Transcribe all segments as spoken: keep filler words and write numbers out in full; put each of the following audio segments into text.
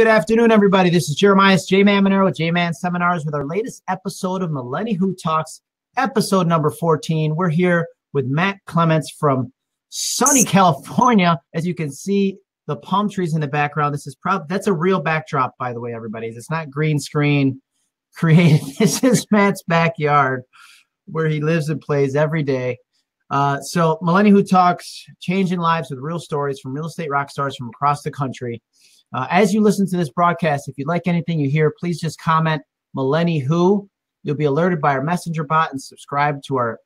Good afternoon, everybody. This is Jeremias J-Man Maneiro with J-Man Seminars with our latest episode of MilleniWHO Talks, episode number fourteen. We're here with Matt Clements from sunny California. As you can see, the palm trees in the background. This is probably that's a real backdrop, by the way, everybody. It's not green screen created. This is Matt's backyard where he lives and plays every day. Uh, so MilleniWHO Talks, changing lives with real stories from real estate rock stars from across the country. Uh, as you listen to this broadcast, if you like anything you hear, please just comment MilleniWHO. You'll be alerted by our messenger bot and subscribe to our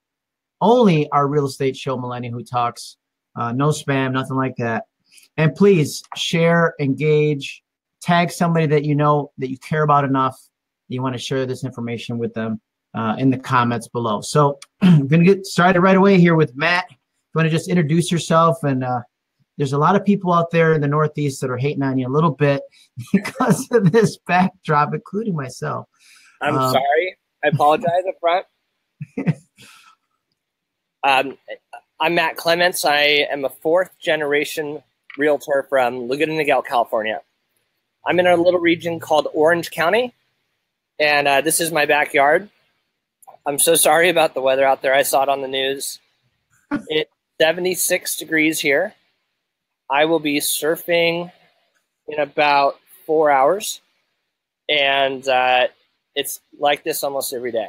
only our real estate show, MilleniWHO Talks. Uh, no spam, nothing like that. And please share, engage, tag somebody that you know that you care about enough that you want to share this information with them uh, in the comments below. So I'm going to get started right away here with Matt. You want to just introduce yourself and uh, there's a lot of people out there in the Northeast that are hating on you a little bit because of this backdrop, including myself. I'm um, sorry. I apologize up front. um, I'm Matt Clements. I am a fourth-generation realtor from Laguna Niguel, California. I'm in a little region called Orange County, and uh, this is my backyard. I'm so sorry about the weather out there. I saw it on the news. It's seventy-six degrees here. I will be surfing in about four hours, and uh, it's like this almost every day.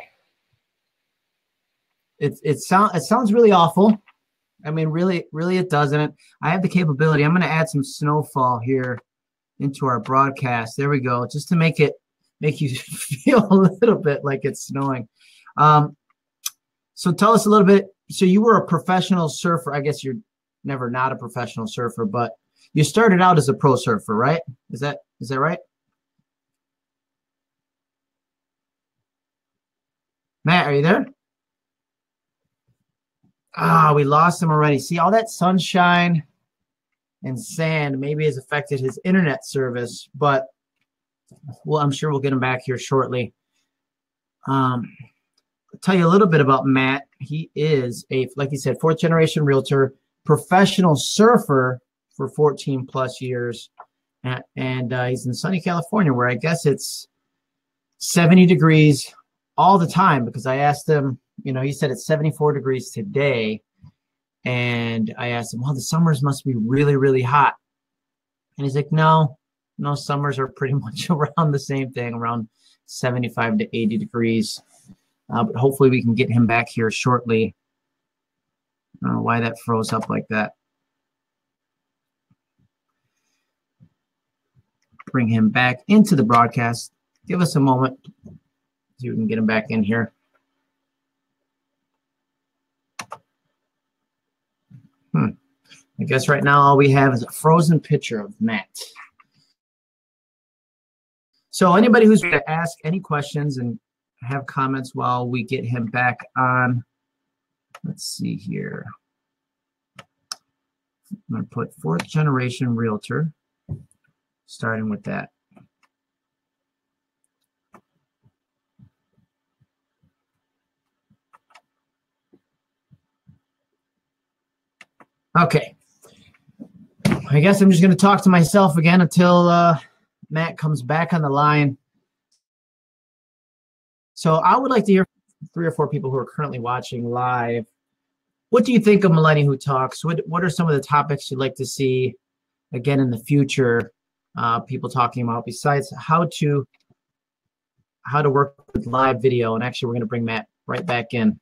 It it sounds it sounds really awful. I mean, really, really, it doesn't. I have the capability. I'm going to add some snowfall here into our broadcast. There we go, just to make it make you feel a little bit like it's snowing. Um, so tell us a little bit. So you were a professional surfer. I guess you're never not a professional surfer, but you started out as a pro surfer, right? Is that is that right? Matt, are you there? Ah, we lost him already. See, all that sunshine and sand maybe has affected his internet service, but well, I'm sure we'll get him back here shortly. Um, I'll tell you a little bit about Matt. He is a, like he said, fourth generation realtor, professional surfer for fourteen plus years, and, and uh, he's in sunny California, where I guess it's seventy degrees all the time, because I asked him, you know, he said it's seventy-four degrees today, and I asked him, well, the summers must be really, really hot, and he's like, no, no, summers are pretty much around the same thing, around seventy-five to eighty degrees, uh, but hopefully we can get him back here shortly. I don't know why that froze up like that. Bring him back into the broadcast. Give us a moment. See if we can get him back in here. Hmm. I guess right now all we have is a frozen picture of Matt. So anybody who's going to ask any questions and have comments while we get him back on. Let's see here. I'm going to put fourth generation realtor, starting with that. Okay. I guess I'm just going to talk to myself again until uh, Matt comes back on the line. So I would like to hear from three or four people who are currently watching live. What do you think of MilleniWHO Talks? What What are some of the topics you'd like to see again in the future? Uh, people talking about besides how to how to work with live video. And actually, we're going to bring Matt right back in.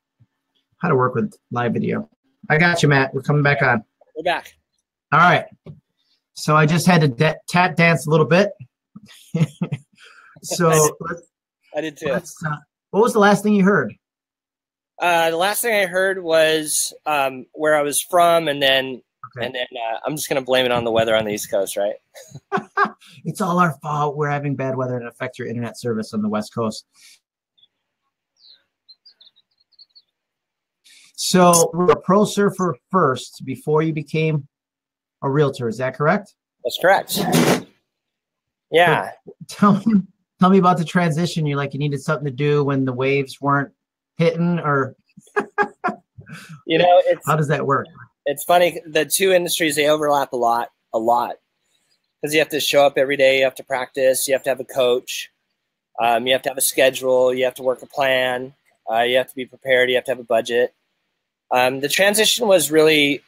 How to work with live video. I got you, Matt. We're coming back on. We're back. All right. So I just had to tap dance a little bit. So I, did. Let's, I did too. Let's, uh, what was the last thing you heard? Uh, the last thing I heard was um, where I was from, and then okay. and then uh, I'm just going to blame it on the weather on the East Coast, right? It's all our fault. We're having bad weather, and it affects your internet service on the West Coast. So we're a pro surfer first before you became a realtor. Is that correct? That's correct. Yeah. So tell me, tell me about the transition. You're like you needed something to do when the waves weren't hitting, or you know, it's, how does that work? It's funny, the two industries, they overlap a lot a lot because you have to show up every day, you have to practice, you have to have a coach, um, you have to have a schedule, you have to work a plan, uh, you have to be prepared, you have to have a budget. Um, the transition was really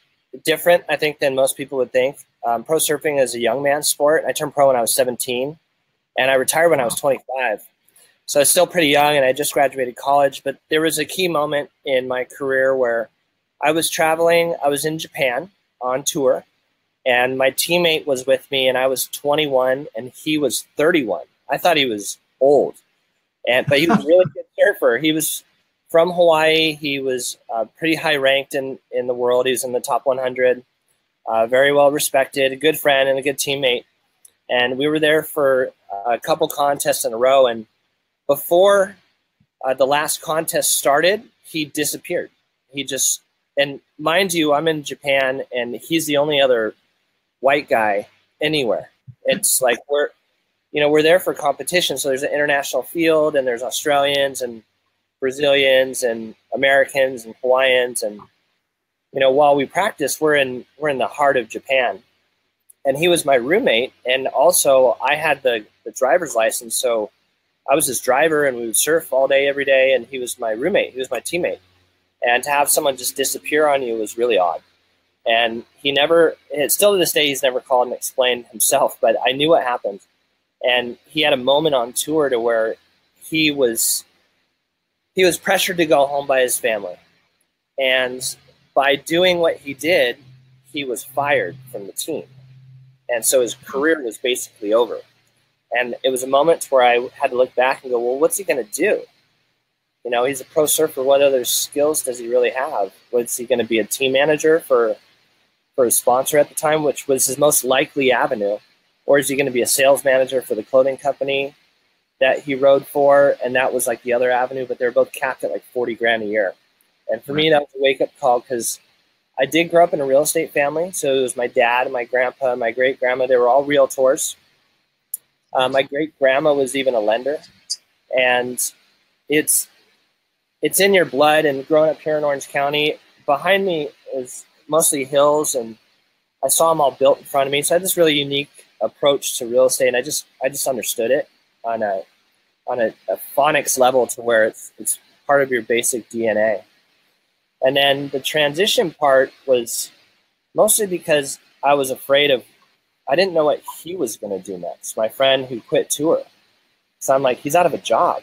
different, I think, than most people would think. Um, pro surfing is a young man's sport. I turned pro when I was seventeen, and I retired when I was twenty-five. So I was still pretty young, and I just graduated college. But there was a key moment in my career where I was traveling. I was in Japan on tour, and my teammate was with me, and I was twenty-one, and he was thirty-one. I thought he was old, and but he was a really good surfer. He was from Hawaii. He was uh, pretty high ranked in, in the world. He was in the top one hundred, uh, very well respected, a good friend and a good teammate. And we were there for a couple contests in a row. And before uh, the last contest started, he disappeared. He just, and mind you, I'm in Japan, and he's the only other white guy anywhere. It's like we're, you know, we're there for competition. So there's an international field, and there's Australians and Brazilians and Americans and Hawaiians, and you know, while we practice, we're in we're in the heart of Japan. And he was my roommate, and also I had the, the driver's license, so I was his driver, and we would surf all day every day, and he was my roommate, he was my teammate. And to have someone just disappear on you was really odd. And he never, still to this day, he's never called and explained himself, but I knew what happened. And he had a moment on tour to where he was He was pressured to go home by his family. And by doing what he did, he was fired from the team. And so his career was basically over. And it was a moment where I had to look back and go, well, what's he going to do? You know, he's a pro surfer. What other skills does he really have? Was he going to be a team manager for, for a sponsor at the time, which was his most likely avenue? Or is he going to be a sales manager for the clothing company that he rode for? And that was like the other avenue, but they were both capped at like forty grand a year. And for me, that was a wake up call, because I did grow up in a real estate family. So it was my dad and my grandpa and my great grandma, they were all realtors. Uh, my great grandma was even a lender, and it's, it's in your blood. And growing up here in Orange County, behind me is mostly hills, and I saw them all built in front of me. So I had this really unique approach to real estate, and I just, I just understood it on a on a, a phonics level to where it's, it's part of your basic D N A. And then the transition part was mostly because I was afraid of, I didn't know what he was gonna do next, my friend who quit tour. So I'm like, he's out of a job.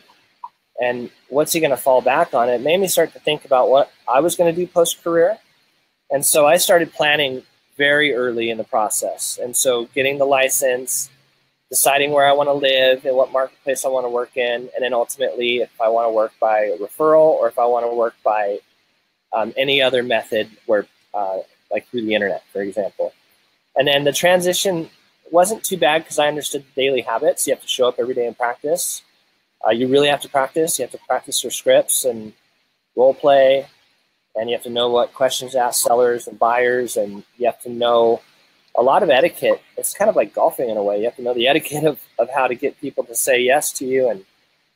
And what's he gonna fall back on? It made me start to think about what I was gonna do post-career. And so I started planning very early in the process. And so getting the license, deciding where I want to live and what marketplace I want to work in, and then ultimately if I want to work by referral or if I want to work by um, any other method, where uh, like through the internet, for example. And then the transition wasn't too bad because I understood the daily habits. You have to show up every day and practice. Uh, you really have to practice. You have to practice your scripts and role play, and you have to know what questions to ask sellers and buyers, and you have to know a lot of etiquette. It's kind of like golfing in a way. You have to know the etiquette of, of how to get people to say yes to you and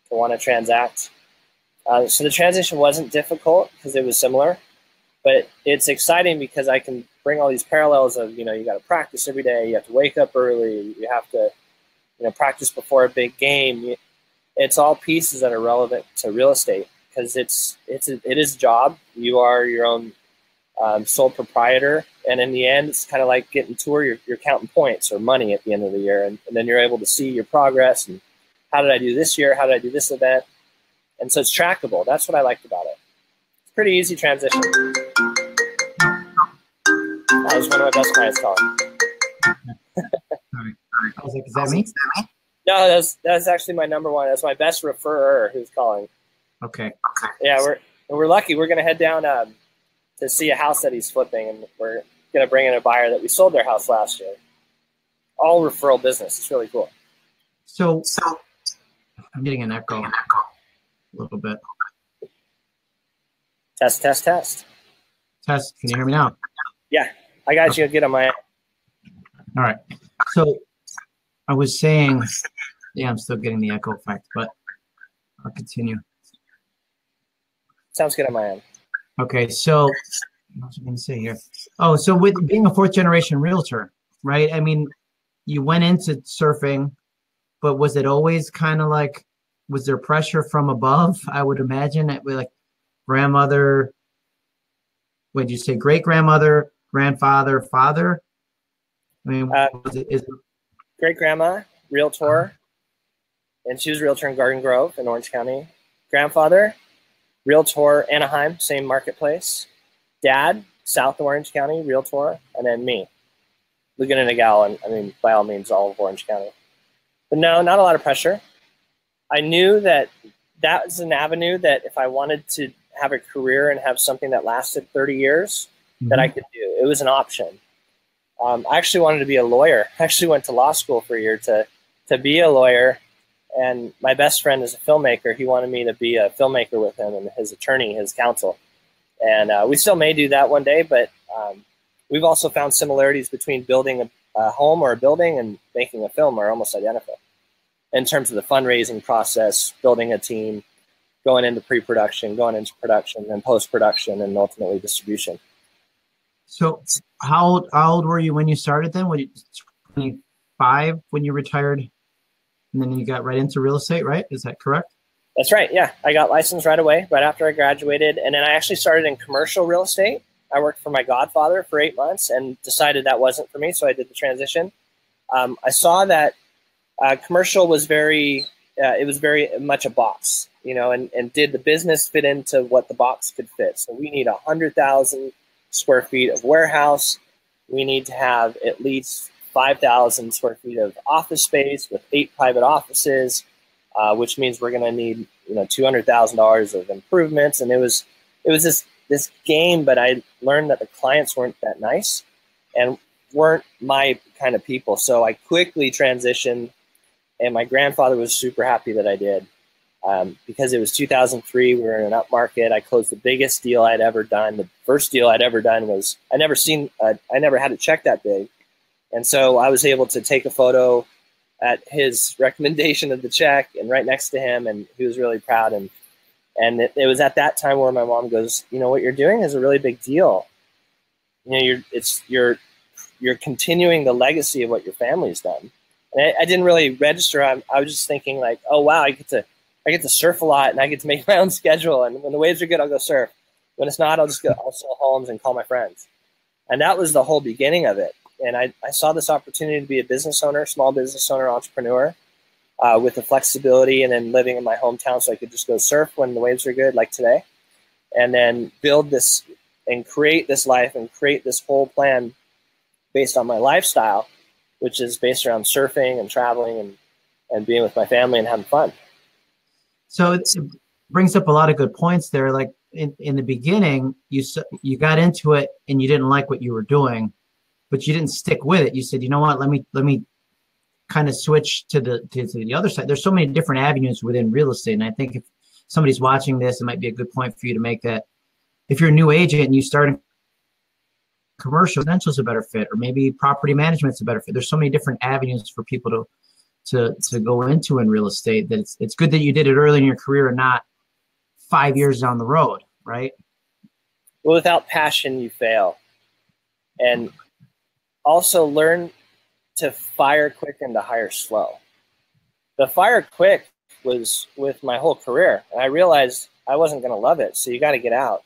to want to transact. Uh, so the transition wasn't difficult because it was similar, but it's exciting because I can bring all these parallels of, you know, you got to practice every day. You have to wake up early. You have to, you know, practice before a big game. You, it's all pieces that are relevant to real estate because it's, it's, a, it is a job. You are your own um, sole proprietor. And in the end, it's kind of like getting tour, you're, you're counting points or money at the end of the year. And, and then you're able to see your progress and how did I do this year? How did I do this event? And so it's trackable. That's what I liked about it. It's a pretty easy transition. That was one of my best clients calling. Sorry. I was like, is that me? No, that's, that's actually my number one. That's my best referrer who's calling. Okay. Yeah, we're, we're lucky. We're going to head down um, to see a house that he's flipping, and we're going to bring in a buyer that we sold their house last year. All referral business. It's really cool. So, so I'm getting an echo a little bit. Test, test, test. Test. Can you hear me now? Yeah, I got okay. you. Get on my. All right. So I was saying, yeah, I'm still getting the echo effect, but I'll continue. Sounds good on my end. Okay, so what was I going to say here? Oh, so with being a fourth generation realtor, right? I mean, you went into surfing, but was it always kind of like, was there pressure from above? I would imagine that, like grandmother, would you say great grandmother, grandfather, father? I mean, uh, was it, is it great grandma, realtor, uh, and she was realtor in Garden Grove in Orange County. Grandfather, realtor, Anaheim, same marketplace. Dad, South Orange County, realtor, and then me, Laguna Niguel, and I mean, by all means, all of Orange County. But no, not a lot of pressure. I knew that that was an avenue that if I wanted to have a career and have something that lasted thirty years, mm-hmm. that I could do. It was an option. Um, I actually wanted to be a lawyer. I actually went to law school for a year to, to be a lawyer. And my best friend is a filmmaker. He wanted me to be a filmmaker with him and his attorney, his counsel. And uh, we still may do that one day, but um, we've also found similarities between building a, a home or a building and making a film are almost identical in terms of the fundraising process, building a team, going into pre-production, going into production, and post-production, and ultimately distribution. So how old, how old were you when you started then? Were you twenty-five when you retired? And then you got right into real estate, right? Is that correct? That's right, yeah. I got licensed right away, right after I graduated. And then I actually started in commercial real estate. I worked for my godfather for eight months and decided that wasn't for me, so I did the transition. Um, I saw that uh, commercial was very, uh, it was very much a box, you know, and, and did the business fit into what the box could fit? So we need one hundred thousand square feet of warehouse. We need to have at least five thousand square feet of office space with eight private offices. Uh, which means we're going to need, you know, two hundred thousand dollars of improvements. And it was, it was this, this game, but I learned that the clients weren't that nice and weren't my kind of people. So I quickly transitioned, and my grandfather was super happy that I did um, because it was two thousand three. We were in an up market. I closed the biggest deal I'd ever done. The first deal I'd ever done was, I never seen, a, I never had a check that big. And so I was able to take a photo at his recommendation of the check and right next to him. And he was really proud. And, and it, it was at that time where my mom goes, you know, what you're doing is a really big deal. You know, you're, it's, you're, you're continuing the legacy of what your family's done. And I, I didn't really register. I, I was just thinking like, oh, wow, I get to, I get to surf a lot and I get to make my own schedule. And when the waves are good, I'll go surf. When it's not, I'll just go, I'll sell homes and call my friends. And that was the whole beginning of it. And I, I saw this opportunity to be a business owner, small business owner, entrepreneur, uh, with the flexibility, and then living in my hometown so I could just go surf when the waves are good, like today, and then build this and create this life and create this whole plan based on my lifestyle, which is based around surfing and traveling and, and being with my family and having fun. So it's, it brings up a lot of good points there. Like in, in the beginning, you you got into it and you didn't like what you were doing, but you didn't stick with it. You said, you know what, let me let me kind of switch to the to the other side. There's so many different avenues within real estate. And I think if somebody's watching this, it might be a good point for you to make that. If you're a new agent and you start in commercial, residential is a better fit, or maybe property management is a better fit. There's so many different avenues for people to to to go into in real estate that it's it's good that you did it early in your career and not five years down the road, right? Well, without passion, you fail. And also learn to fire quick and to hire slow. The fire quick was with my whole career. And I realized I wasn't going to love it. So you got to get out.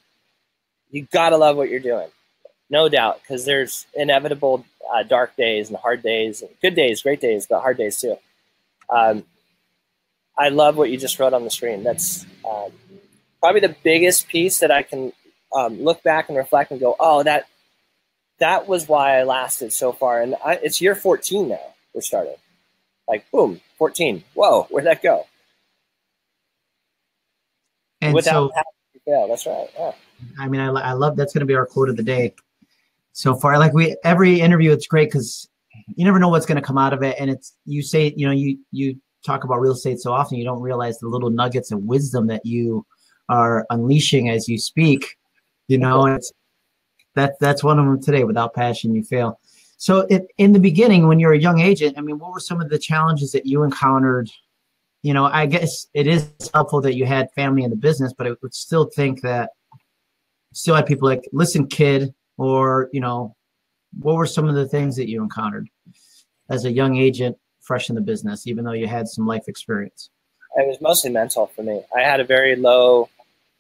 You got to love what you're doing. No doubt. Because there's inevitable uh, dark days and hard days and good days, great days, but hard days too. Um, I love what you just wrote on the screen. That's um, probably the biggest piece that I can um, look back and reflect and go, oh, that, That was why I lasted so far. And I, it's year fourteen now we're starting. Like, boom, fourteen. Whoa, where'd that go? And without so, yeah, that's right. Yeah. I mean, I, I love, that's going to be our quote of the day so far. Like we, every interview, it's great because you never know what's going to come out of it. And it's, you say, you know, you, you talk about real estate so often, you don't realize the little nuggets of wisdom that you are unleashing as you speak, you know, and it's, That, that's one of them today. Without passion, you fail. So it, in the beginning, when you're a young agent, I mean, what were some of the challenges that you encountered? You know, I guess it is helpful that you had family in the business, but I would still think that still had people like, listen, kid, or, you know, what were some of the things that you encountered as a young agent, fresh in the business, even though you had some life experience? It was mostly mental for me. I had a very low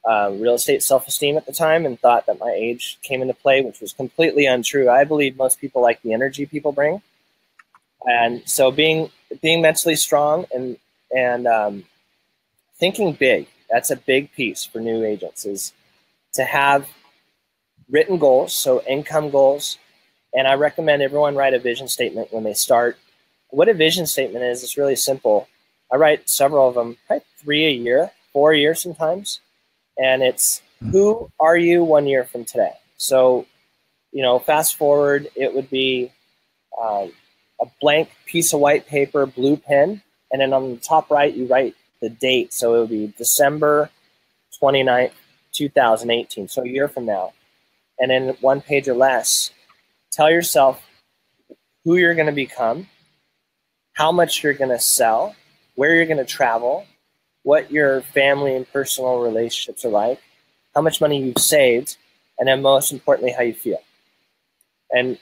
uh, real estate self-esteem at the time and thought that my age came into play, which was completely untrue. I believe most people like the energy people bring. And so being being mentally strong and, and um, thinking big, that's a big piece for new agents, is to have written goals, so income goals. And I recommend everyone write a vision statement when they start. What a vision statement is, it's really simple. I write several of them, probably three a year, four a year sometimes. And it's, who are you one year from today? So, you know, fast forward, it would be uh, a blank piece of white paper, blue pen. And then on the top right, you write the date. So it would be December twenty-ninth, two thousand eighteen. So a year from now. And then one page or less, tell yourself who you're going to become, how much you're going to sell, where you're going to travel, what your family and personal relationships are like, how much money you've saved, and then most importantly, how you feel. And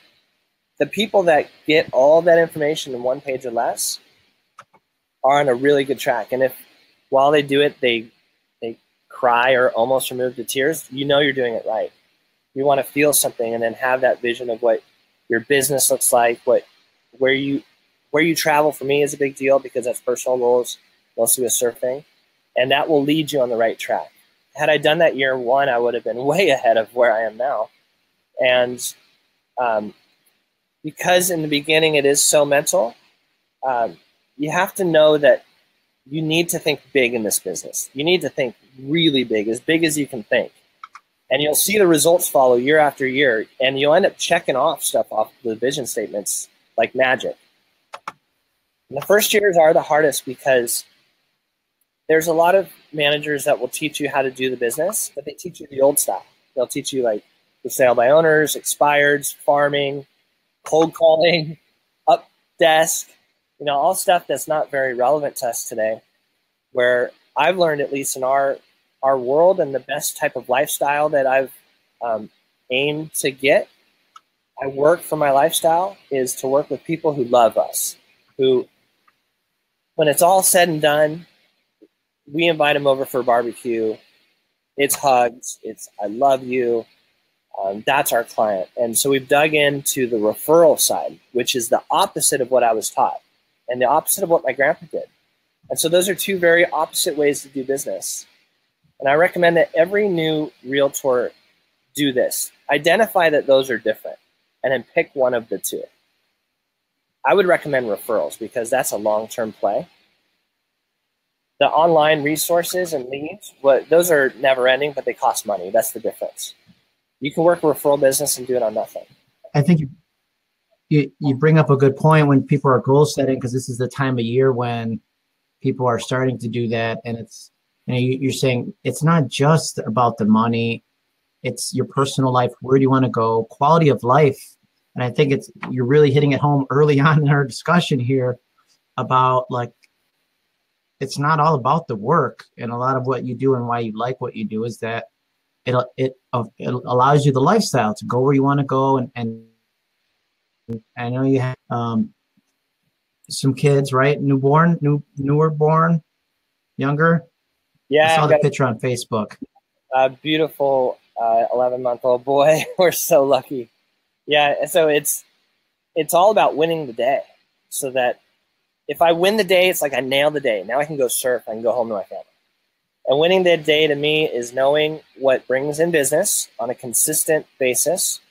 the people that get all that information in one page or less are on a really good track. And if while they do it, they, they cry or almost remove the tears, you know you're doing it right. You want to feel something and then have that vision of what your business looks like, what where you where you travel. For me is a big deal because that's personal goals, mostly with surfing, and that will lead you on the right track. Had I done that year one, I would have been way ahead of where I am now. And um, because in the beginning it is so mental, um, you have to know that you need to think big in this business. You need to think really big, as big as you can think. And you'll see the results follow year after year, and you'll end up checking off stuff off the vision statements like magic. And the first years are the hardest because there's a lot of managers that will teach you how to do the business, but they teach you the old style. They'll teach you like the sale by owners, expireds, farming, cold calling, up desk, you know, all stuff that's not very relevant to us today, where I've learned, at least in our our world and the best type of lifestyle that I've um, aimed to get, I work for my lifestyle, is to work with people who love us, who, when it's all said and done, we invite them over for a barbecue. It's hugs. It's, I love you. Um, that's our client. And so we've dug into the referral side, which is the opposite of what I was taught and the opposite of what my grandpa did. And so those are two very opposite ways to do business. And I recommend that every new realtor do this. Identify that those are different and then pick one of the two. I would recommend referrals because that's a long-term play. The online resources and leads, well, those are never ending, but they cost money. That's the difference. You can work a referral business and do it on nothing. I think you, you, you bring up a good point when people are goal setting, because this is the time of year when people are starting to do that. And it's, you know, you're saying it's not just about the money, it's your personal life. Where do you want to go? Quality of life. And I think it's, you're really hitting it home early on in our discussion here about, like, it's not all about the work, and a lot of what you do and why you like what you do is that it, it, it allows you the lifestyle to go where you want to go. And, and I know you have um, some kids, right? Newborn, new, newer born, younger. Yeah, I saw the picture on Facebook. A beautiful eleven-month-old uh, boy. We're so lucky. Yeah, so it's it's all about winning the day, so that if I win the day, it's like I nailed the day. Now I can go surf. I can go home to my family. And winning the day to me is knowing what brings in business on a consistent basis,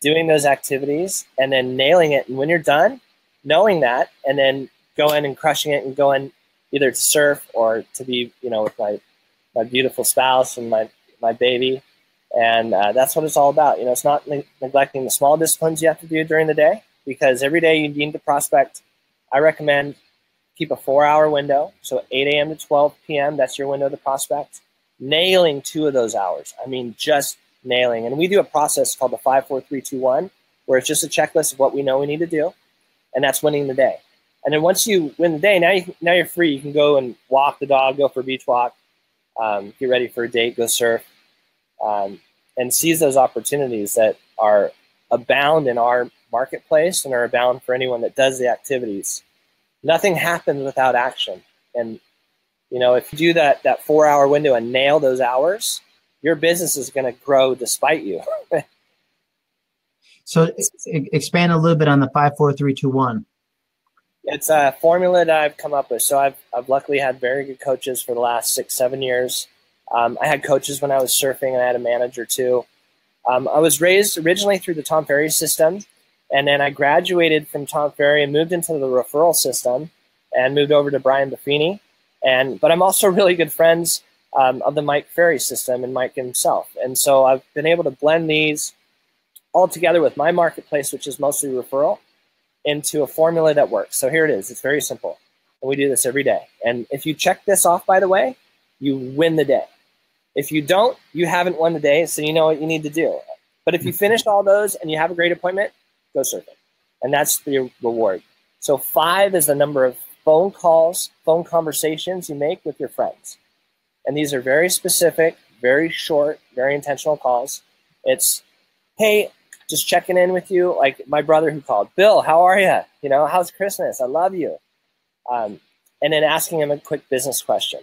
doing those activities, and then nailing it. And when you're done, knowing that, and then going and crushing it and going – either to surf or to be, you know, with my, my beautiful spouse and my, my baby. And uh, that's what it's all about. You know, it's not ne neglecting the small disciplines you have to do during the day, because every day you need to prospect. I recommend keep a four hour window. So eight A M to twelve P M, that's your window to prospect. Nailing two of those hours. I mean, just nailing. And we do a process called the five, four, three, two, one, where it's just a checklist of what we know we need to do. And that's winning the day. And then once you win the day, now, you, now you're free. You can go and walk the dog, go for a beach walk, um, get ready for a date, go surf, um, and seize those opportunities that are abound in our marketplace and are abound for anyone that does the activities. Nothing happens without action. And, you know, if you do that, that four hour window and nail those hours, your business is going to grow despite you. So expand a little bit on the five, four, three, two, one. It's a formula that I've come up with. So I've, I've luckily had very good coaches for the last six, seven years. Um, I had coaches when I was surfing, and I had a manager too. Um, I was raised originally through the Tom Ferry system, and then I graduated from Tom Ferry and moved into the referral system and moved over to Brian Buffini. And, but I'm also really good friends um, of the Mike Ferry system and Mike himself. And so I've been able to blend these all together with my marketplace, which is mostly referral, into a formula that works. So here it is. It's very simple. And we do this every day. And if you check this off, by the way, you win the day. If you don't, you haven't won the day, so you know what you need to do. But if you finish all those and you have a great appointment, go surfing. And that's the reward. So five is the number of phone calls, phone conversations you make with your friends. And these are very specific, very short, very intentional calls. It's, hey, just checking in with you. Like my brother who called, Bill, how are you? You know, how's Christmas? I love you. Um, and then asking him a quick business question.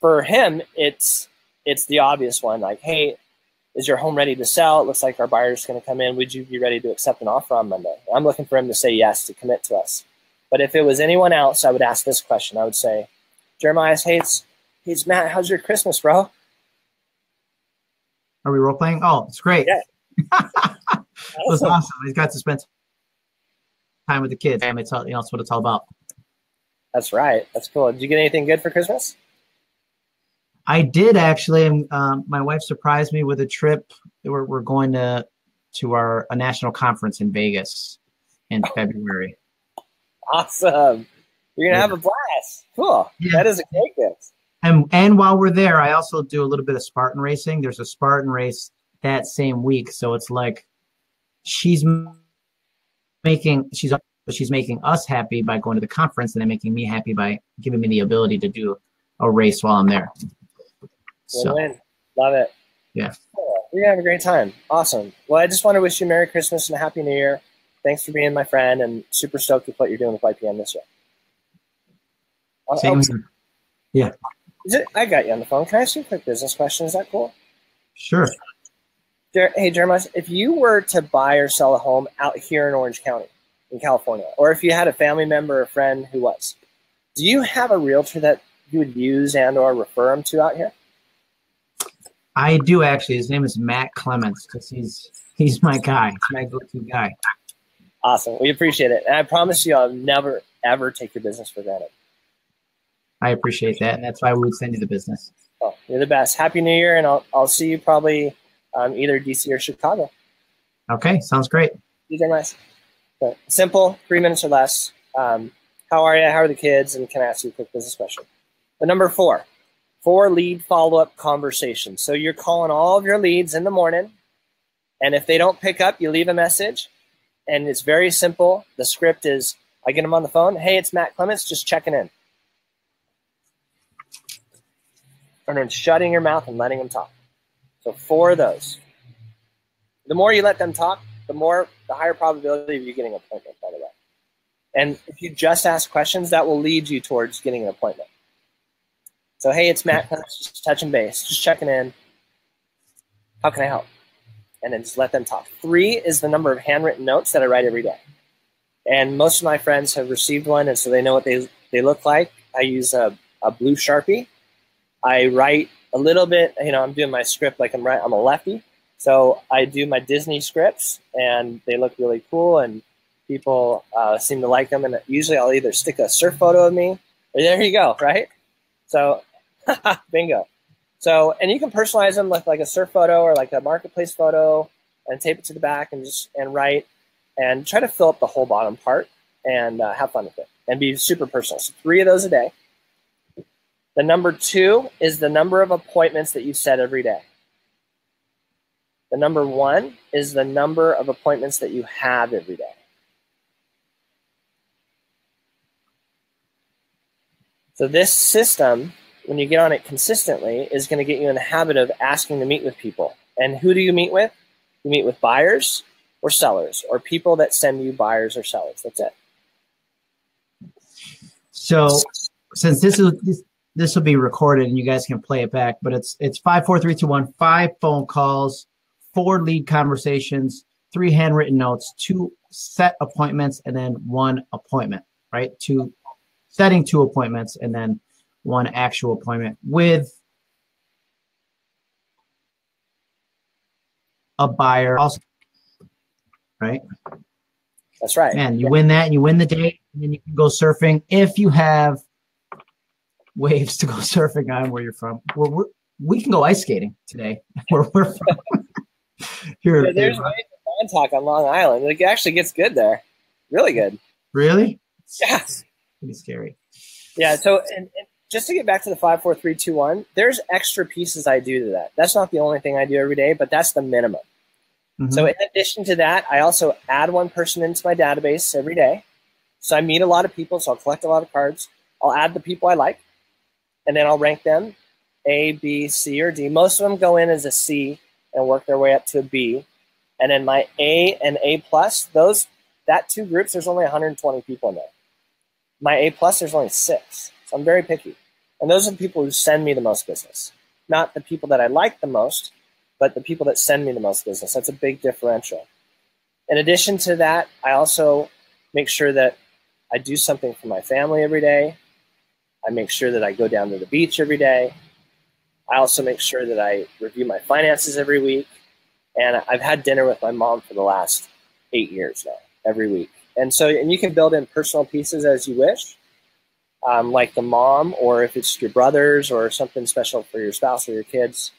For him, it's it's the obvious one, like, hey, is your home ready to sell? It looks like our buyer's going to come in. Would you be ready to accept an offer on Monday? I'm looking for him to say yes, to commit to us. But if it was anyone else, I would ask this question. I would say, Jeremias, hey, it's, hey, it's Matt, how's your Christmas, bro? Are we role-playing? Oh, it's great. Yeah. That was awesome. He's got to spend time with the kids. I mean, it's all, you know, that's what it's all about. That's right. That's cool. Did you get anything good for Christmas? I did actually. Um, my wife surprised me with a trip. We're, we're going to to our a national conference in Vegas in February. Awesome! You're gonna yeah. have a blast. Cool. Yeah. That is a great gift. And and while we're there, I also do a little bit of Spartan racing. There's a Spartan race that same week, so it's like she's making she's she's making us happy by going to the conference, and then making me happy by giving me the ability to do a race while I'm there. So. Win-win. Love it. Yeah. You're going to have a great time. Awesome. Well, I just want to wish you Merry Christmas and a Happy New Year. Thanks for being my friend, and super stoked with what you're doing with Y P N this year. Same here. Yeah. Is it, I got you on the phone. Can I ask you a quick business question? Is that cool? Sure. Hey, Jeremias, if you were to buy or sell a home out here in Orange County in California, or if you had a family member or friend who was, do you have a realtor that you would use and or refer them to out here? I do actually. His name is Matt Clements because he's he's my guy. He's my go-to guy. Awesome. We appreciate it. And I promise you I'll never, ever take your business for granted. I appreciate that. And that's why we would send you the business. Oh, you're the best. Happy New Year. And I'll, I'll see you probably um, either D C or Chicago. Okay. Sounds great. You doing nice. So, simple, three minutes or less. Um, how are you? How are the kids? And can I ask you a quick business question? The number four. Four lead follow-up conversations. So you're calling all of your leads in the morning, and if they don't pick up, you leave a message, and it's very simple. The script is, I get them on the phone. Hey, it's Matt Clements, just checking in. And then shutting your mouth and letting them talk. So four of those. The more you let them talk, the more, the higher probability of you getting an appointment, by the way. And if you just ask questions, that will lead you towards getting an appointment. So, hey, it's Matt, just touching base, just checking in. How can I help? And then just let them talk. Three is the number of handwritten notes that I write every day. And most of my friends have received one, and so they know what they, they look like. I use a, a blue Sharpie. I write a little bit, you know, I'm doing my script like I'm right, I'm a lefty. So I do my Disney scripts, and they look really cool, and people uh, seem to like them. And usually I'll either stick a surf photo of me, or there you go, right? So, bingo. So, and you can personalize them with like a surf photo or like a marketplace photo, and tape it to the back and just and write and try to fill up the whole bottom part, and uh, have fun with it and be super personal. So three of those a day. The number two is the number of appointments that you set every day. The number one is the number of appointments that you have every day. So this system, when you get on it consistently, is going to get you in the habit of asking to meet with people. And who do you meet with? You meet with buyers, or sellers, or people that send you buyers or sellers. That's it. So since this is this, this will be recorded and you guys can play it back, but it's it's five, four, three, two, one, five phone calls, four lead conversations, three handwritten notes, two set appointments, and then one appointment, right? Two setting two appointments and then one actual appointment with a buyer also, right? That's right. And you yeah. win that, and you win the date, and then you can go surfing if you have waves to go surfing on where you're from. We're, we're, we can go ice skating today where we're from. Here, yeah, there's waves in Montauk on Long Island. It actually gets good there. Really good. Really? Yeah. It's pretty scary. Yeah, so and, and just to get back to the five, four, three, two, one, there's extra pieces I do to that. That's not the only thing I do every day, but that's the minimum. Mm-hmm. So in addition to that, I also add one person into my database every day. So I meet a lot of people, so I'll collect a lot of cards. I'll add the people I like, and then I'll rank them A, B, C, or D. Most of them go in as a C and work their way up to a B. And then my A and A+, those that two groups, there's only one hundred twenty people in there. My A+, there's only six. So I'm very picky. And those are the people who send me the most business. Not the people that I like the most, but the people that send me the most business. That's a big differential. In addition to that, I also make sure that I do something for my family every day. I make sure that I go down to the beach every day. I also make sure that I review my finances every week. And I've had dinner with my mom for the last eight years now, every week. And so, and you can build in personal pieces as you wish, um, like the mom, or if it's your brothers or something special for your spouse or your kids.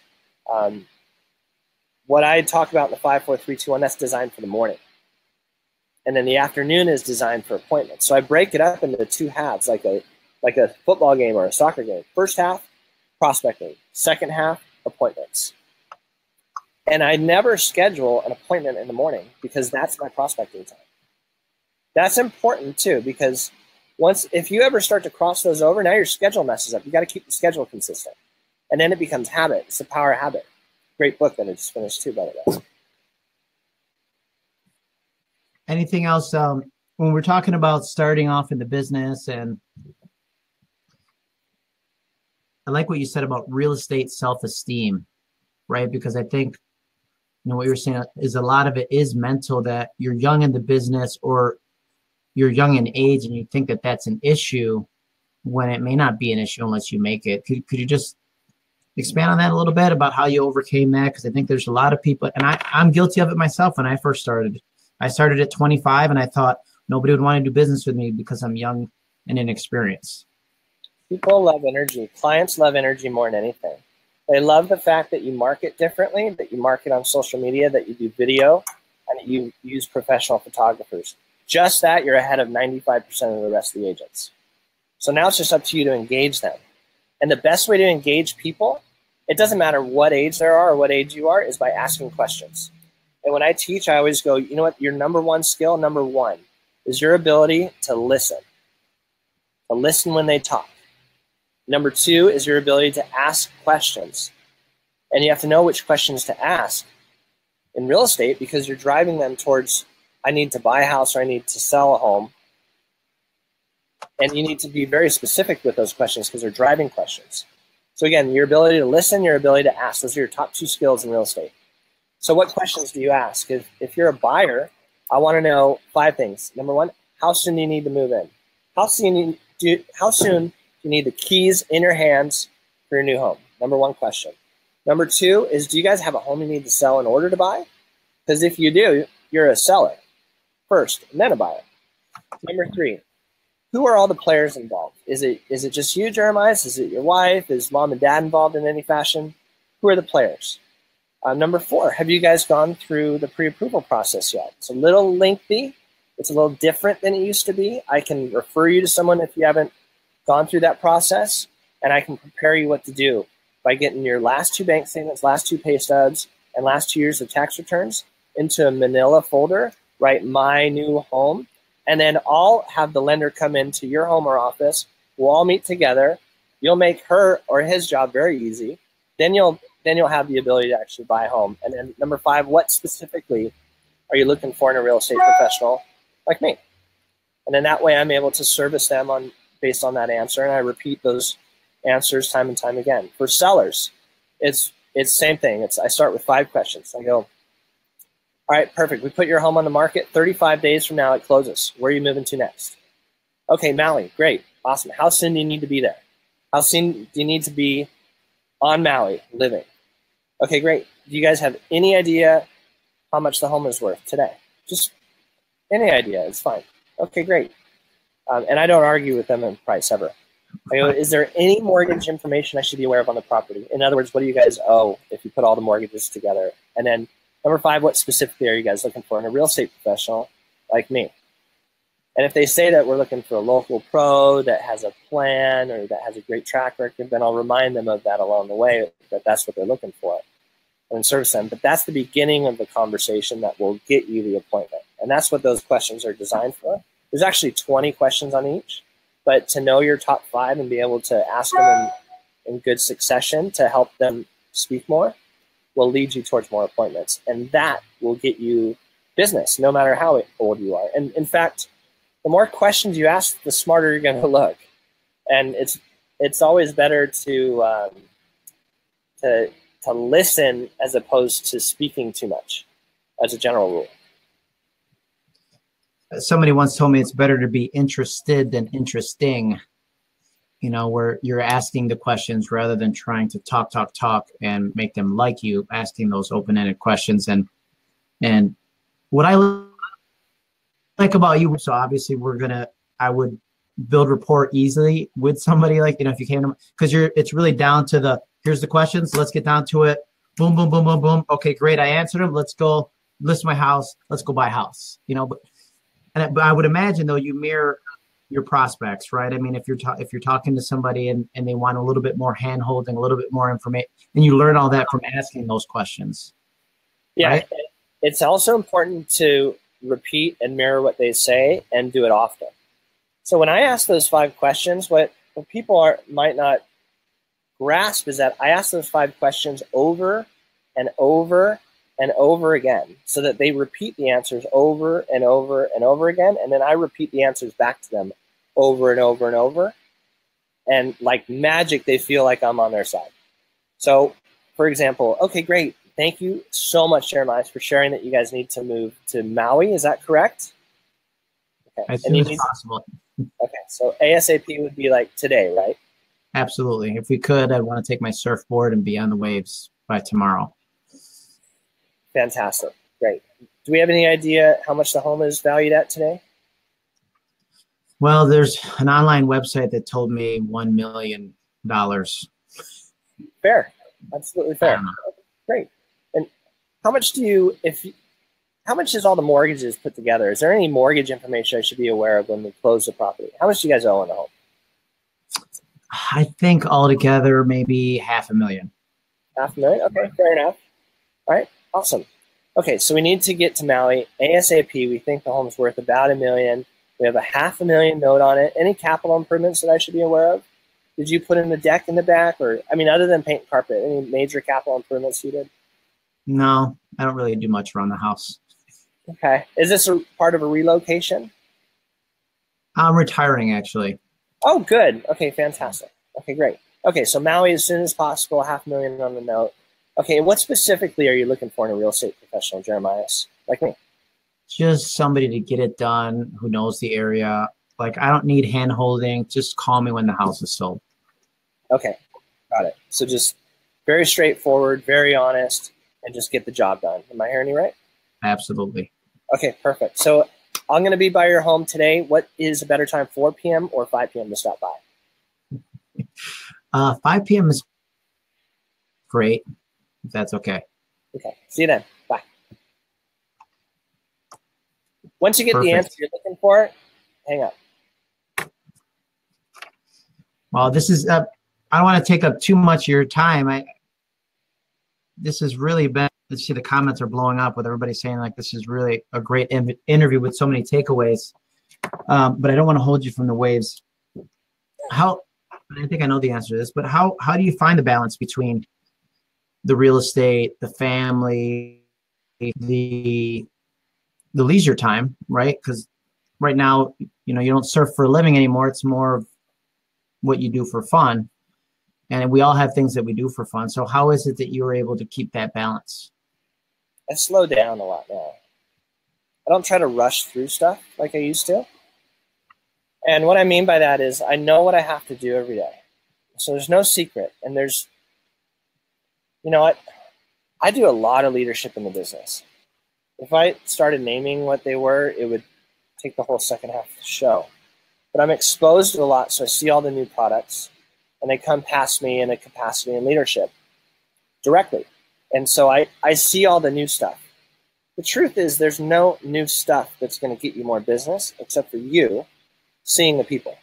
Um, What I talk about in the five, four, three, two, one, that's designed for the morning. And then the afternoon is designed for appointments. So I break it up into two halves, like a like a football game or a soccer game. First half, prospecting. Second half, appointments. And I never schedule an appointment in the morning because that's my prospecting time. That's important too, because once if you ever start to cross those over, now your schedule messes up. You got to keep the schedule consistent. And then it becomes habit. It's a power of habit. Great book that I just finished too, by the way. Anything else? Um, when we're talking about starting off in the business, and I like what you said about real estate self-esteem, right? Because I think, you know, what you're saying is a lot of it is mental, that you're young in the business or you're young in age and you think that that's an issue when it may not be an issue unless you make it. Could, could you just expand on that a little bit about how you overcame that? Because I think there's a lot of people, and I, I'm guilty of it myself when I first started. I started at twenty-five, and I thought nobody would want to do business with me because I'm young and inexperienced. People love energy. Clients love energy more than anything. They love the fact that you market differently, that you market on social media, that you do video, and that you use professional photographers. Just that, you're ahead of ninety-five percent of the rest of the agents. So now it's just up to you to engage them. And the best way to engage people, it doesn't matter what age they are or what age you are, is by asking questions. And when I teach, I always go, you know what, your number one skill, number one, is your ability to listen. To listen when they talk. Number two is your ability to ask questions. And you have to know which questions to ask in real estate, because you're driving them towards, I need to buy a house or I need to sell a home. And you need to be very specific with those questions because they're driving questions. So again, your ability to listen, your ability to ask. Those are your top two skills in real estate. So what questions do you ask? If, if you're a buyer, I want to know five things. Number one, how soon do you need to move in? How soon do you need, do you, how soon do you need the keys in your hands for your new home? Number one question. Number two is, do you guys have a home you need to sell in order to buy? Because if you do, you're a seller first and then a buyer. Number three. Who are all the players involved? Is it is it just you, Jeremias? Is it your wife? Is mom and dad involved in any fashion? Who are the players? Uh, number four, have you guys gone through the pre-approval process yet? It's a little lengthy. It's a little different than it used to be. I can refer you to someone if you haven't gone through that process, and I can prepare you what to do by getting your last two bank statements, last two pay stubs, and last two years of tax returns into a manila folder, write my new home, and then I'll have the lender come into your home or office. We'll all meet together. You'll make her or his job very easy. Then you'll then you'll have the ability to actually buy a home. And then number five, what specifically are you looking for in a real estate professional like me? And then that way I'm able to service them on based on that answer. And I repeat those answers time and time again. For sellers, it's it's the same thing. It's I start with five questions. I go, all right, perfect. We put your home on the market. thirty-five days from now, it closes. Where are you moving to next? Okay, Maui, great, awesome. How soon do you need to be there? How soon do you need to be on Maui living? Okay, great. Do you guys have any idea how much the home is worth today? Just any idea, it's fine. Okay, great. Um, and I don't argue with them in price ever. I go, is there any mortgage information I should be aware of on the property? In other words, what do you guys owe if you put all the mortgages together? And then number five, what specifically are you guys looking for in a real estate professional like me? And if they say that we're looking for a local pro that has a plan or that has a great track record, then I'll remind them of that along the way, that that's what they're looking for, and service them. But that's the beginning of the conversation that will get you the appointment. And that's what those questions are designed for. There's actually twenty questions on each, but to know your top five and be able to ask them in, in good succession to help them speak more will lead you towards more appointments. And that will get you business, no matter how old you are. And in fact, the more questions you ask, the smarter you're going to look. And it's it's always better to um, to to listen as opposed to speaking too much, as a general rule. Somebody once told me it's better to be interested than interesting, you know, where you're asking the questions rather than trying to talk, talk, talk and make them like you, asking those open-ended questions. And, and what I like about you, so obviously we're going to, I would build rapport easily with somebody like, you know, if you came to, because you're, it's really down to the, here's the questions, let's get down to it. Boom, boom, boom, boom, boom. Okay, great. I answered them. Let's go list my house. Let's go buy a house, you know, but, and but I would imagine though you mirror your prospects, right? I mean, if you're if you're talking to somebody and, and they want a little bit more handholding, a little bit more information, and you learn all that from asking those questions. Yeah, right? It's also important to repeat and mirror what they say and do it often. So when I ask those five questions, what, what people are might not grasp is that I ask those five questions over and over and over again so that they repeat the answers over and over and over again. And then I repeat the answers back to them over and over and over. And like magic, they feel like I'm on their side. So for example, okay, great. Thank you so much, Jeremias, for sharing that you guys need to move to Maui. Is that correct? Okay. As soon as possible. Okay. So ASAP would be like today, right? Absolutely. If we could, I'd want to take my surfboard and be on the waves by tomorrow. Fantastic. Great. Do we have any idea how much the home is valued at today? Well, there's an online website that told me one million dollars. Fair. Absolutely fair. Great. And how much do you, if you, how much is all the mortgages put together? Is there any mortgage information I should be aware of when we close the property? How much do you guys owe on the home? I think altogether maybe half a million. Half a million? Okay, fair enough. All right. Awesome. Okay, so we need to get to Maui ASAP. We think the home's worth about a million. We have a half a million note on it. Any capital improvements that I should be aware of? Did you put in the deck in the back? Or, I mean, other than paint and carpet, any major capital improvements you did? No, I don't really do much around the house. Okay. Is this a part of a relocation? I'm retiring, actually. Oh, good. Okay, fantastic. Okay, great. Okay, so Maui as soon as possible, half a million on the note. Okay, what specifically are you looking for in a real estate professional, Jeremias, like me? Just somebody to get it done, who knows the area. Like, I don't need hand-holding. Just call me when the house is sold. Okay, got it. So just very straightforward, very honest, and just get the job done. Am I hearing you right? Absolutely. Okay, perfect. So I'm going to be by your home today. What is a better time, four p m or five p m to stop by? uh, five p m is great. If that's okay. Okay. See you then. Bye. Once you get Perfect. The answer you're looking for, hang up. Well, this is, uh, I don't want to take up too much of your time. I, this has really been, let's see, the comments are blowing up with everybody saying like, this is really a great in interview with so many takeaways. Um, but I don't want to hold you from the waves. How, I think I know the answer to this, but how, how do you find the balance between the real estate, the family, the the leisure time, right? Because right now, you know, you don't surf for a living anymore. It's more of what you do for fun. And we all have things that we do for fun. So how is it that you were able to keep that balance? I slow down a lot now. I don't try to rush through stuff like I used to. And what I mean by that is I know what I have to do every day. So there's no secret. And there's, you know, I, I do a lot of leadership in the business. If I started naming what they were, it would take the whole second half of the show. But I'm exposed to a lot, so I see all the new products, and they come past me in a capacity and leadership directly. And so I, I see all the new stuff. The truth is there's no new stuff that's going to get you more business except for you seeing the people.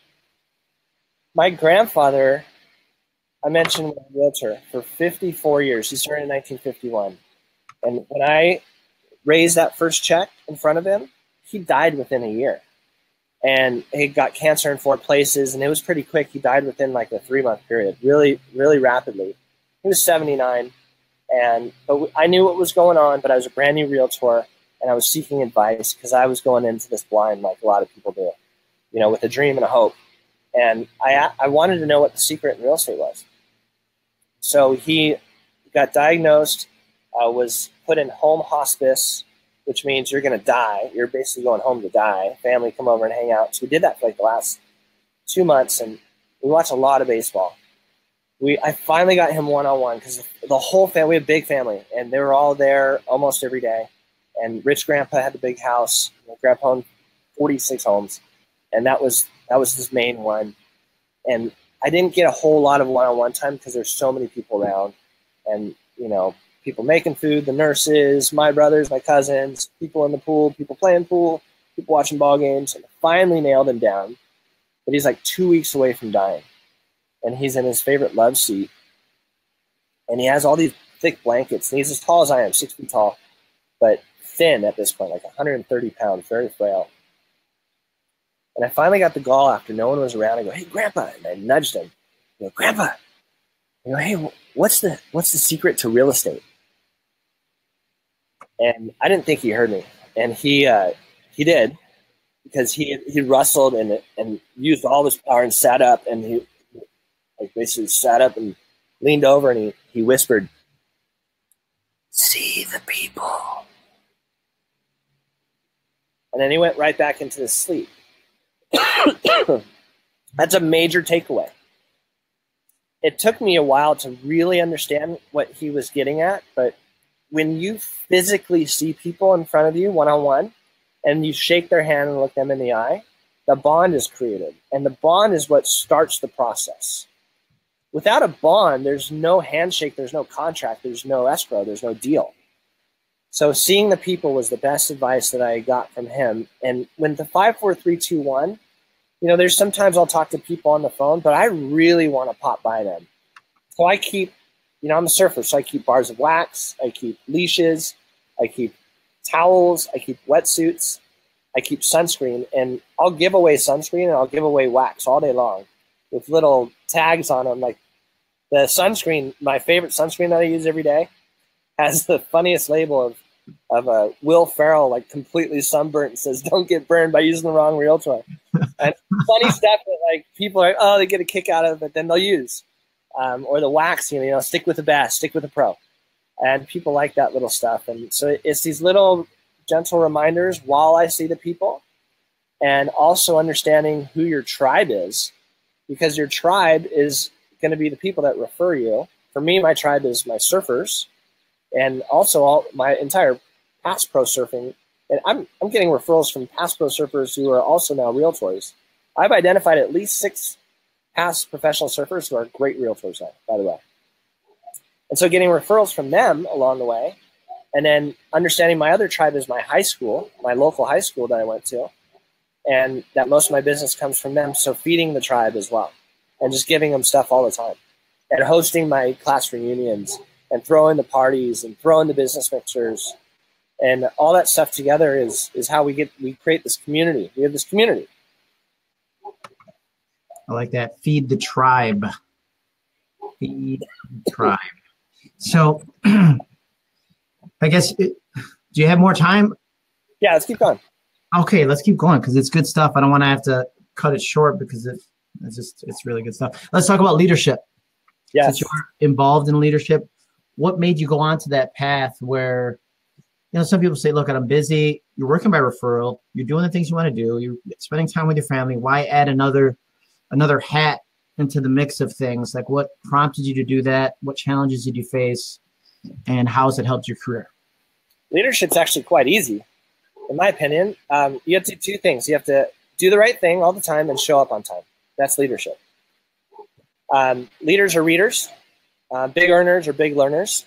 My grandfather, I mentioned, was a realtor for fifty-four years. He started in nineteen fifty-one. And when I raised that first check in front of him, he died within a year. And he got cancer in four places, and it was pretty quick. He died within like a three-month period, really, really rapidly. He was seventy-nine, and but I knew what was going on, but I was a brand-new realtor, and I was seeking advice because I was going into this blind like a lot of people do, you know, with a dream and a hope. And I, I wanted to know what the secret in real estate was. So he got diagnosed, uh, was put in home hospice, which means you're going to die. You're basically going home to die. Family come over and hang out. So we did that for like the last two months, and we watched a lot of baseball. We I finally got him one-on-one because the whole family, we had a big family, and they were all there almost every day. And Rich Grandpa had the big house. Grandpa owned forty-six homes, and that was that was his main one. And I didn't get a whole lot of one-on-one time because there's so many people around, and, you know, people making food, the nurses, my brothers, my cousins, people in the pool, people playing pool, people watching ball games. And finally nailed him down. But he's like two weeks away from dying. And he's in his favorite love seat. And he has all these thick blankets. And he's as tall as I am, six feet tall, but thin at this point, like one hundred thirty pounds, very frail. And I finally got the gall after no one was around. I go, hey, Grandpa. And I nudged him. I go, Grandpa. I go, hey, what's the, what's the secret to real estate? And I didn't think he heard me, and he uh, he did, because he he wrestled and and used all his power and sat up, and he like basically sat up and leaned over, and he he whispered, "See the people," and then he went right back into his sleep. That's a major takeaway. It took me a while to really understand what he was getting at, but when you physically see people in front of you one-on-one and you shake their hand and look them in the eye, the bond is created. And the bond is what starts the process. Without a bond, there's no handshake, there's no contract, there's no escrow, there's no deal. So seeing the people was the best advice that I got from him. And when the five, four, three, two, one, you know, there's sometimes I'll talk to people on the phone, but I really want to pop by them. So I keep You know, I'm a surfer, so I keep bars of wax, I keep leashes, I keep towels, I keep wetsuits, I keep sunscreen, and I'll give away sunscreen and I'll give away wax all day long with little tags on them. Like the sunscreen, my favorite sunscreen that I use every day has the funniest label of, of a Will Ferrell, like completely sunburnt, and says, don't get burned by using the wrong realtor. And funny stuff that like people are, oh, they get a kick out of it, then they'll use. Um, or the wax, you know, you know, stick with the best, stick with the pro. And people like that little stuff. And so it's these little gentle reminders while I see the people, and also understanding who your tribe is, because your tribe is going to be the people that refer you. For me, my tribe is my surfers, and also all my entire past pro surfing. And I'm, I'm getting referrals from past pro surfers who are also now realtors. I've identified at least six past professional surfers who are great realtors, by the way. And so getting referrals from them along the way, and then understanding my other tribe is my high school, my local high school that I went to, and that most of my business comes from them. So feeding the tribe as well, and just giving them stuff all the time, and hosting my class reunions, and throwing the parties, and throwing the business mixers, and all that stuff together is, is how we get, we create this community. We have this community. I like that. Feed the tribe. Feed the tribe. So I guess, do you have more time Yeah, let's keep going. Okay, let's keep going because it's good stuff. I don't want to have to cut it short because it, it's just it's really good stuff. Let's talk about leadership. Yeah, since you're involved in leadership, what made you go onto that path where, you know, some people say, look, I'm busy. You're working by referral. You're doing the things you want to do. You're spending time with your family. Why add another another hat into the mix of things? Like, what prompted you to do that? What challenges did you face? And how has it helped your career? Leadership's actually quite easy, in my opinion. Um, you have to do two things. You have to do the right thing all the time and show up on time. That's leadership. Um, leaders are readers. Uh, big earners are big learners.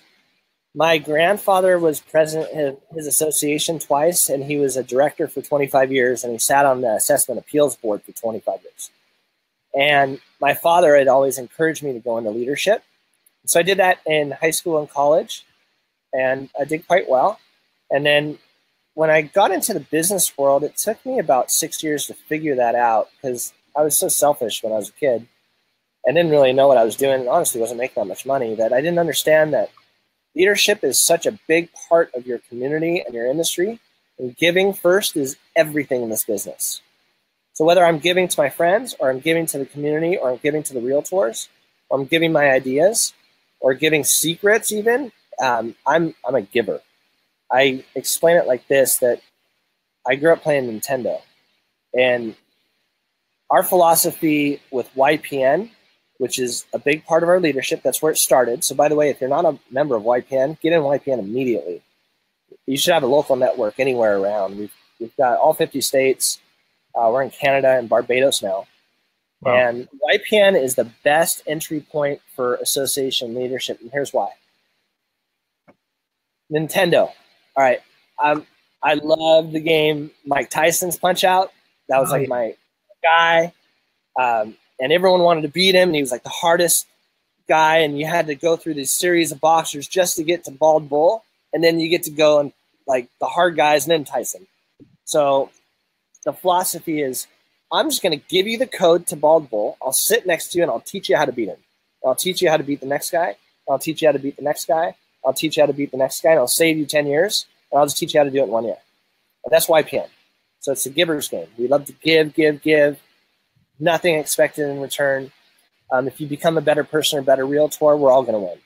My grandfather was president of his association twice, and he was a director for twenty-five years, and he sat on the assessment appeals board for twenty-five years. And my father had always encouraged me to go into leadership. So I did that in high school and college, and I did quite well. And then when I got into the business world, it took me about six years to figure that out because I was so selfish when I was a kid. I didn't really know what I was doing and honestly wasn't making that much money, that I didn't understand that leadership is such a big part of your community and your industry. And giving first is everything in this business. So whether I'm giving to my friends or I'm giving to the community or I'm giving to the realtors or I'm giving my ideas or giving secrets even, um, I'm, I'm a giver. I explain it like this, that I grew up playing Nintendo. And our philosophy with Y P N, which is a big part of our leadership. That's where it started. So by the way, if you're not a member of Y P N, get in Y P N immediately. You should have a local network anywhere around. We've, we've got all fifty states. Uh, we're in Canada and Barbados now. Wow. And Y P N is the best entry point for association leadership. And here's why. Nintendo. All right. Um, I love the game Mike Tyson's Punch-Out. That was oh, like yeah. my guy. Um, And everyone wanted to beat him, and he was like the hardest guy, and you had to go through this series of boxers just to get to Bald Bull, and then you get to go and like the hard guys and then Tyson. So the philosophy is, I'm just going to give you the code to Bald Bull. I'll sit next to you, and I'll teach you how to beat him. I'll teach you how to beat the next guy. I'll teach you how to beat the next guy. I'll teach you how to beat the next guy, and I'll save you ten years, and I'll just teach you how to do it in one year. And that's Y P N. So it's a giver's game. We love to give, give, give. Nothing expected in return. Um, if you become a better person or better realtor, we're all going to win.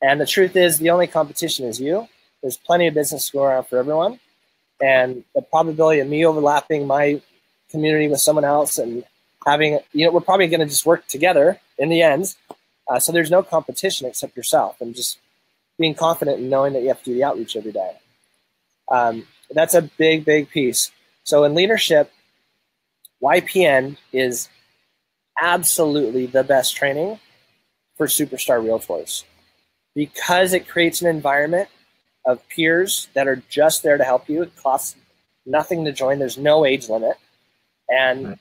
And the truth is, the only competition is you. There's plenty of business to go around for everyone. And the probability of me overlapping my community with someone else and having, you know, we're probably going to just work together in the end. Uh, so there's no competition except yourself, and just being confident in knowing that you have to do the outreach every day. Um, that's a big, big piece. So in leadership, Y P N is absolutely the best training for superstar realtors because it creates an environment of peers that are just there to help you. It costs nothing to join. There's no age limit. And right.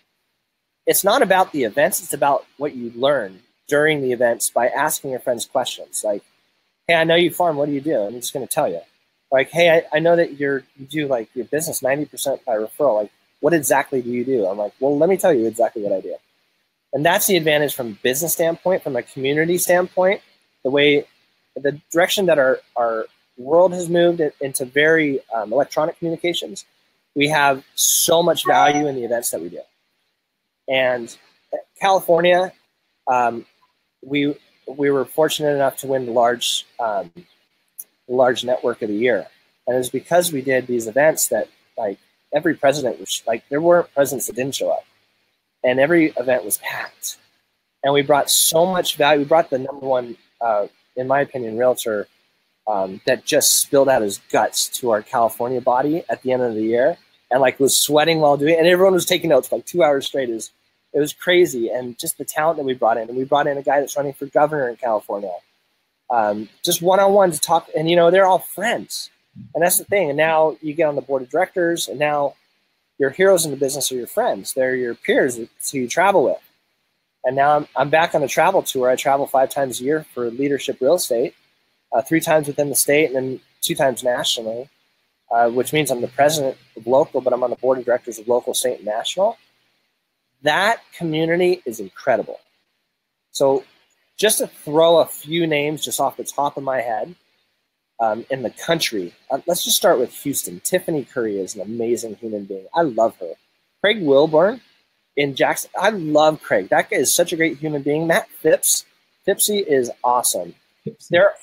It's not about the events. It's about what you learn during the events by asking your friends questions like, hey, I know you farm. What do you do? I'm just going to tell you. Like, hey, I, I know that you're, you do like your business ninety percent by referral. Like, what exactly do you do? I'm like, well, let me tell you exactly what I do. And that's the advantage from a business standpoint, from a community standpoint, the way, the direction that our, our world has moved into very um, electronic communications. We have so much value in the events that we do. And California, um, we, we were fortunate enough to win the large, um, large network of the year. And it was because we did these events that like, every president was like, there weren't presidents that didn't show up, and every event was packed. And we brought so much value. We brought the number one, uh, in my opinion, realtor um, that just spilled out his guts to our California body at the end of the year, and like was sweating while doing it. And everyone was taking notes for like two hours straight. It was, it was crazy. And just the talent that we brought in, and we brought in a guy that's running for governor in California, um, just one-on-one to talk. And you know, they're all friends. And that's the thing. And now you get on the board of directors, and now your heroes in the business are your friends. They're your peers who you travel with. And now I'm, I'm back on the travel tour. I travel five times a year for leadership real estate, uh, three times within the state and then two times nationally, uh, which means I'm the president of local, but I'm on the board of directors of local, state, and national. That community is incredible. So just to throw a few names just off the top of my head, um, in the country. Uh, let's just start with Houston. Tiffany Curry is an amazing human being. I love her. Craig Wilburn in Jackson. I love Craig. That guy is such a great human being. Matt Phipps. Phipsy is awesome. Phipsy. There,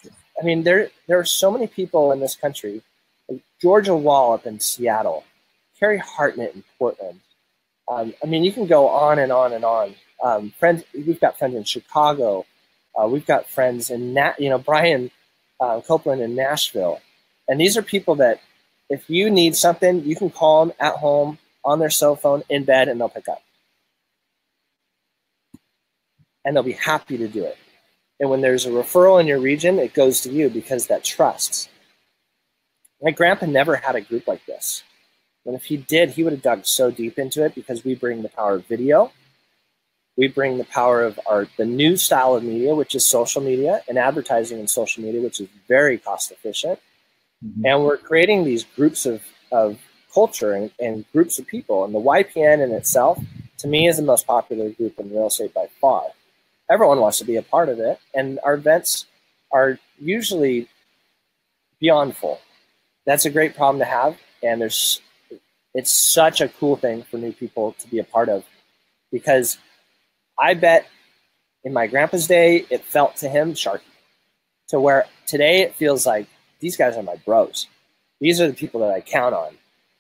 I mean, there, there are so many people in this country. Like Georgia Wallop in Seattle. Carrie Hartnett in Portland. Um, I mean, you can go on and on and on. Um, friends, we've got friends in Chicago. Uh, we've got friends in, Na you know, Brian uh, Copeland in Nashville. And these are people that if you need something, you can call them at home, on their cell phone, in bed, and they'll pick up. And they'll be happy to do it. And when there's a referral in your region, it goes to you because that trusts. My grandpa never had a group like this. And if he did, he would have dug so deep into it because we bring the power of video. We bring the power of our the new style of media, which is social media, and advertising in social media, which is very cost efficient. Mm-hmm. And we're creating these groups of, of culture and, and groups of people. And the Y P N in itself, to me, is the most popular group in real estate by far. Everyone wants to be a part of it. And our events are usually beyond full. That's a great problem to have. And there's it's such a cool thing for new people to be a part of, because I bet in my grandpa's day, it felt to him sharky, to where today it feels like these guys are my bros. These are the people that I count on.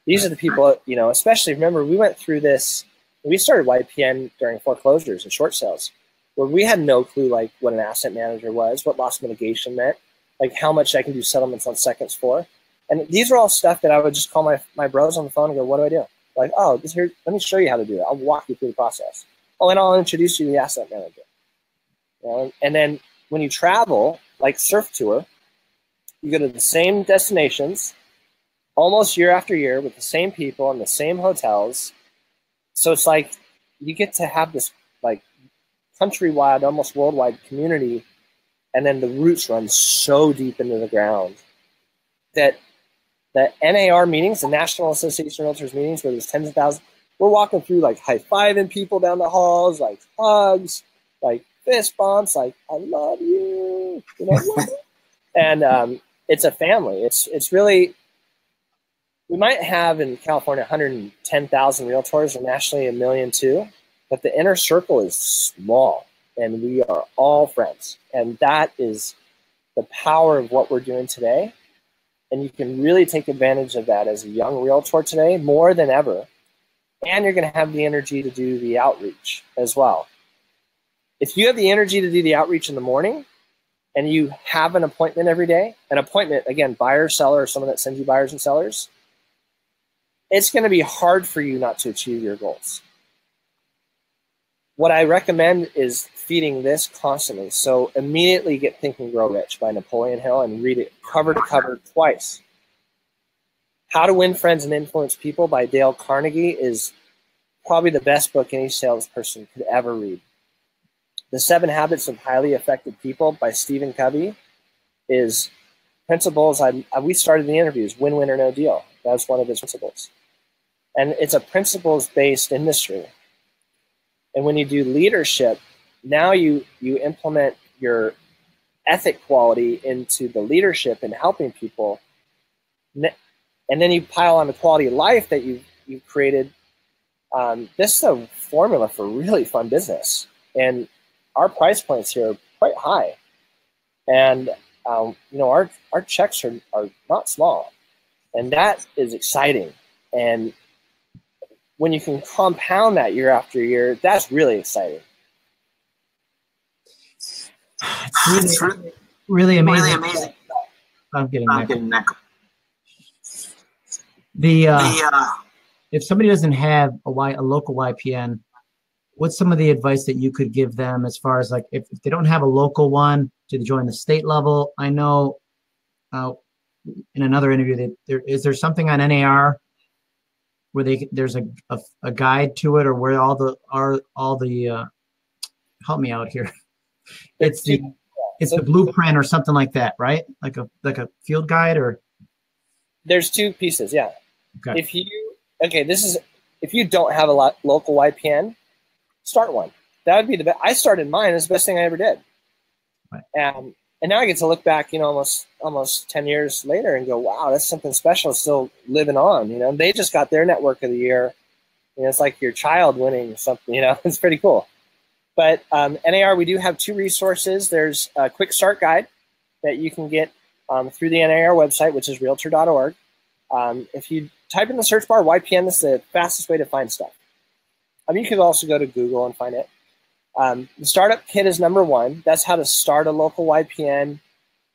These are the people, you know, especially remember we went through this, we started Y P N during foreclosures and short sales where we had no clue like what an asset manager was, what loss mitigation meant, like how much I can do settlements on seconds for. And these are all stuff that I would just call my, my bros on the phone and go, what do I do? Like, oh, this here, let me show you how to do it. I'll walk you through the process. Oh, and I'll introduce you to the asset manager. You know, and then when you travel, like surf tour, you go to the same destinations almost year after year with the same people in the same hotels. So it's like you get to have this like countrywide, almost worldwide community. And then the roots run so deep into the ground that the N A R meetings, the National Association of Realtors meetings, where there's tens of thousands, we're walking through like high-fiving people down the halls, like hugs, like fist bumps, like I love you, you know. And um, it's a family. It's it's really. We might have in California one hundred ten thousand realtors, or nationally a million too, but the inner circle is small, and we are all friends. And that is the power of what we're doing today. And you can really take advantage of that as a young realtor today more than ever. And you're going to have the energy to do the outreach as well. If you have the energy to do the outreach in the morning and you have an appointment every day, an appointment, again, buyer, seller, or someone that sends you buyers and sellers, it's going to be hard for you not to achieve your goals. What I recommend is feeding this constantly. So immediately get Thinking, Grow Rich by Napoleon Hill and read it cover to cover twice. How to Win Friends and Influence People by Dale Carnegie is probably the best book any salesperson could ever read. The Seven Habits of Highly Effective People by Stephen Covey is principles. I, I, we started the interviews, win, win, or no deal. That's one of his principles. And it's a principles-based industry. And when you do leadership, now you, you implement your ethic quality into the leadership and helping people. And then you pile on the quality of life that you you created. Um, this is a formula for really fun business, and our price points here are quite high, and um, you know our our checks are are not small, and that is exciting. And when you can compound that year after year, that's really exciting. It's really, it's really, really amazing. Really amazing. I'm getting I'm getting that. The, uh, the uh, if somebody doesn't have a, y, a local Y P N, what's some of the advice that you could give them as far as like if, if they don't have a local one, do they join the state level? I know uh, in another interview that there is there something on N A R where they there's a a, a guide to it, or where all the are all the uh, help me out here. It's the it's the blueprint or something like that, right? Like a like a field guide or. There's two pieces, yeah. Okay. If you okay, this is if you don't have a lot, local Y P N, start one. That would be the best. I started mine. It's the best thing I ever did. Right. Um, And now I get to look back, you know, almost almost ten years later and go, wow, that's something special still living on, you know. And they just got their network of the year. You know, it's like your child winning something, you know. It's pretty cool. But um, N A R, we do have two resources. There's a quick start guide that you can get um, through the N A R website, which is realtor dot org. Um, if you type in the search bar, Y P N is the fastest way to find stuff. Um, you could also go to Google and find it. Um, the startup kit is number one. That's how to start a local Y P N,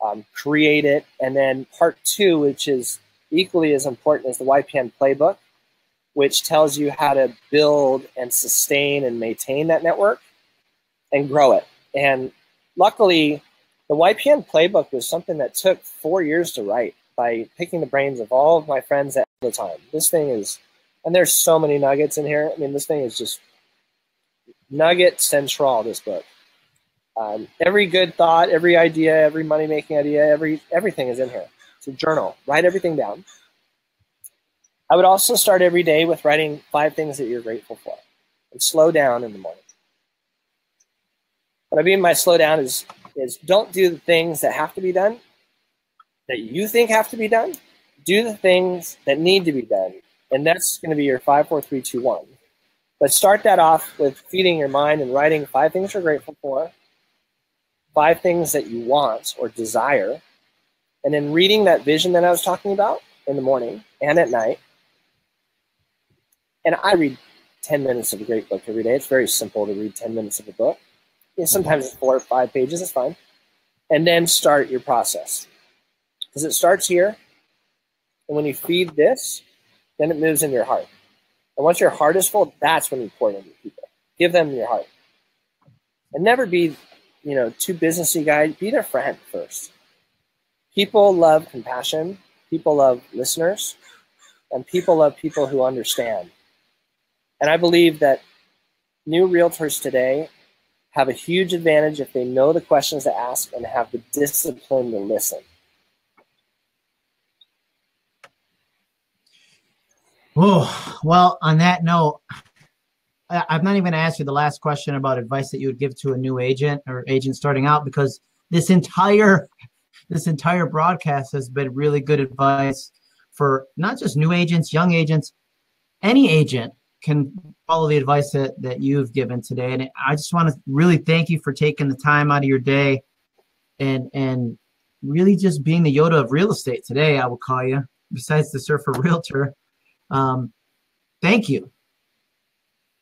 um, create it, and then part two, which is equally as important, is the Y P N playbook, which tells you how to build and sustain and maintain that network and grow it. And luckily, the Y P N playbook was something that took four years to write by picking the brains of all of my friends at the time. This thing is, and there's so many nuggets in here. I mean, this thing is just nugget central, this book. Um, every good thought, every idea, every money-making idea, every everything is in here. It's a journal. Write everything down. I would also start every day with writing five things that you're grateful for and slow down in the morning. What I mean by slow down is, is don't do the things that have to be done, that you think have to be done. Do the things that need to be done, and that's going to be your five, four, three, two, one. But start that off with feeding your mind and writing five things you're grateful for, five things that you want or desire, and then reading that vision that I was talking about in the morning and at night. And I read ten minutes of a great book every day. It's very simple to read ten minutes of a book. You know, sometimes it's four or five pages. It's fine. And then start your process, because it starts here. And when you feed this, then it moves into your heart. And once your heart is full, that's when you pour into people. Give them your heart. And never be, you know, too businessy guy. Be their friend first. People love compassion. People love listeners. And people love people who understand. And I believe that new realtors today have a huge advantage if they know the questions to ask and have the discipline to listen. Oh, well, on that note, I, I'm not even going to ask you the last question about advice that you would give to a new agent or agent starting out, because this entire this entire broadcast has been really good advice for not just new agents, young agents. Any agent can follow the advice that, that you've given today. And I just want to really thank you for taking the time out of your day and, and really just being the Yoda of real estate today, I will call you, besides the Surfer Realtor. Um, thank you.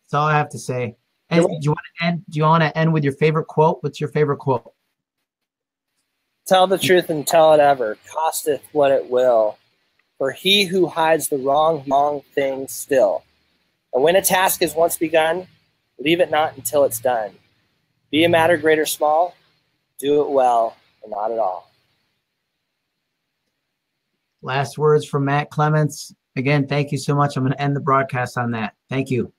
That's all I have to say. And do you want to end? Do you want to end with your favorite quote? What's your favorite quote? Tell the truth and tell it ever, costeth what it will. For he who hides the wrong, wrong thing still. And when a task is once begun, leave it not until it's done. Be a matter great or small, do it well and not at all. Last words from Matt Clements. Again, thank you so much. I'm going to end the broadcast on that. Thank you.